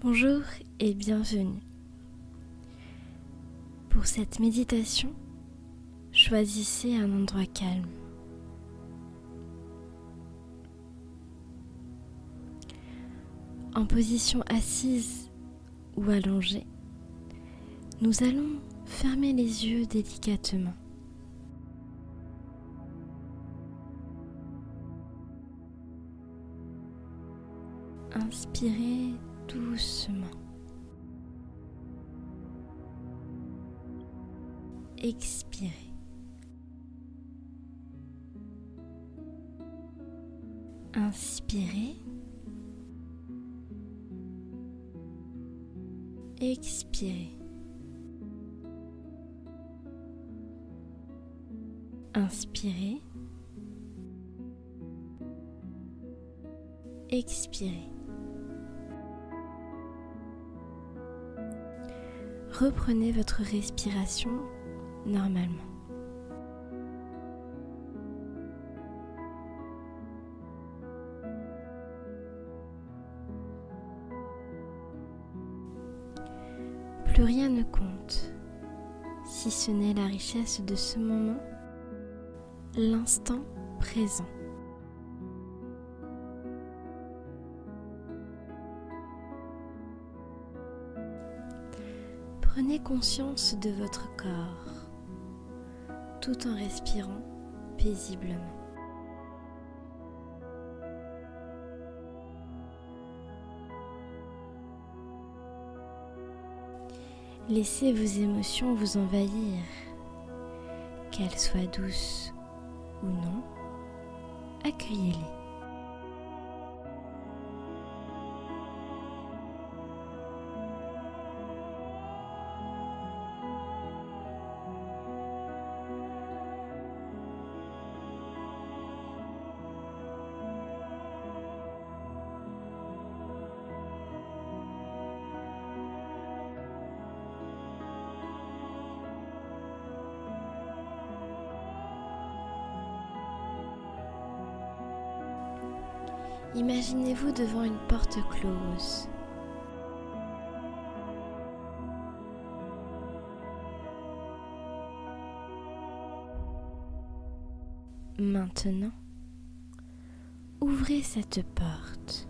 Bonjour et bienvenue. Pour cette méditation, choisissez un endroit calme. En position assise ou allongée, nous allons fermer les yeux délicatement. Inspirez doucement. Expirez. Inspirez. Expirez. Inspirez. Expirez. Reprenez votre respiration normalement. Plus rien ne compte, si ce n'est la richesse de ce moment, l'instant présent. Prenez conscience de votre corps, tout en respirant paisiblement. Laissez vos émotions vous envahir, qu'elles soient douces ou non, accueillez-les. Imaginez-vous devant une porte close. Maintenant, ouvrez cette porte.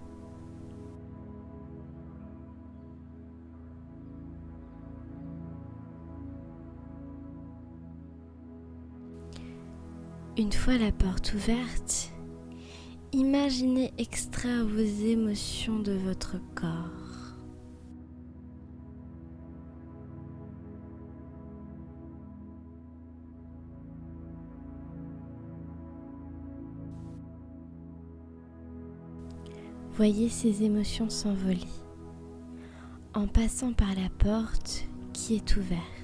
Une fois la porte ouverte, imaginez extraire vos émotions de votre corps. Voyez ces émotions s'envoler en passant par la porte qui est ouverte.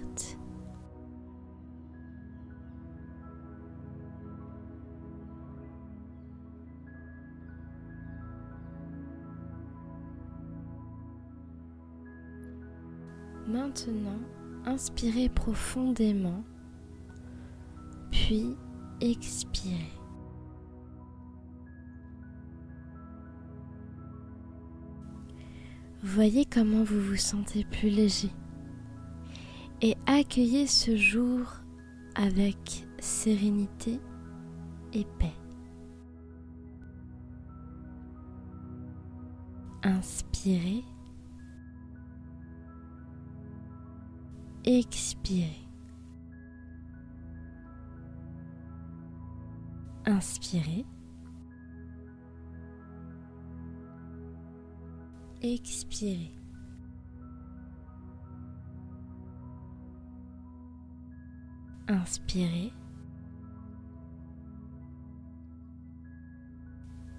Maintenant, inspirez profondément, puis expirez. Voyez comment vous vous sentez plus léger et accueillez ce jour avec sérénité et paix. Inspirez. Expirez. Inspirez. Expirez. Inspirez.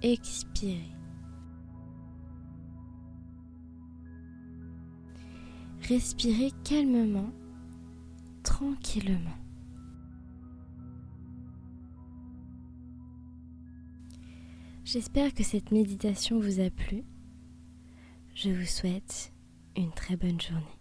Expirez. Respirez calmement, tranquillement. J'espère que cette méditation vous a plu. Je vous souhaite une très bonne journée.